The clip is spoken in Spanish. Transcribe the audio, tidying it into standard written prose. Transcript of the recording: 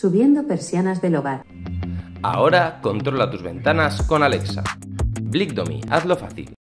Subiendo persianas del hogar. Ahora controla tus ventanas con Alexa. BlickDomi, hazlo fácil.